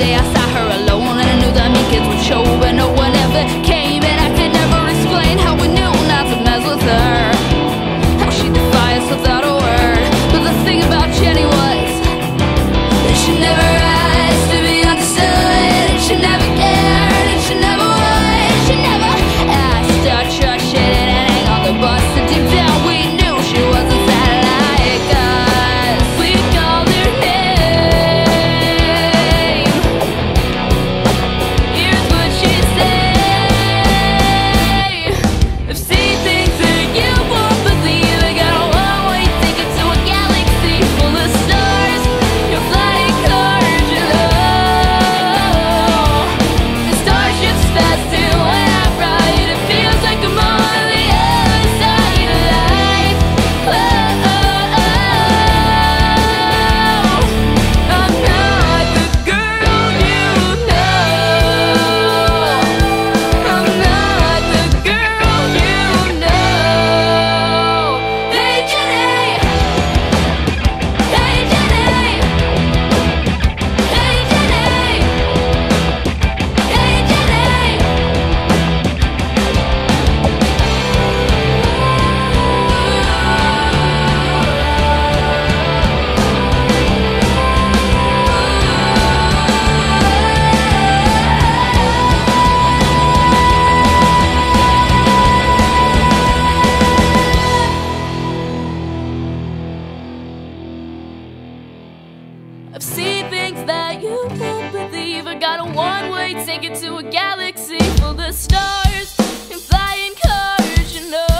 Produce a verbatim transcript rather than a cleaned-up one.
day I saw her alone, and I knew that my kids would show, but no one ever came. And I could never explain how we knew not to mess with her, how she defied us without a word. But the thing about Jenny was that she never asked to be understood, and she never cared, and she never would. She never asked or tried shit and hang on the bus, and deep down we knew she wasn't sad like us. We called her name. Here's what she said: I've seen things that you won't believe. I got a one-way ticket to a galaxy full of stars. You're flying cars, you know. The starships pass through when I ride. It feels like I'm on the other side of life. Oh, oh, oh. I'm not the girl you know. I'm not the girl you know. Hey, Jenny. Hey, Jenny. Hey, Jenny. Hey, Jenny. I've seen things that you won't believe. I got a one-way ticket to a galaxy full of stars and flying cars, you know.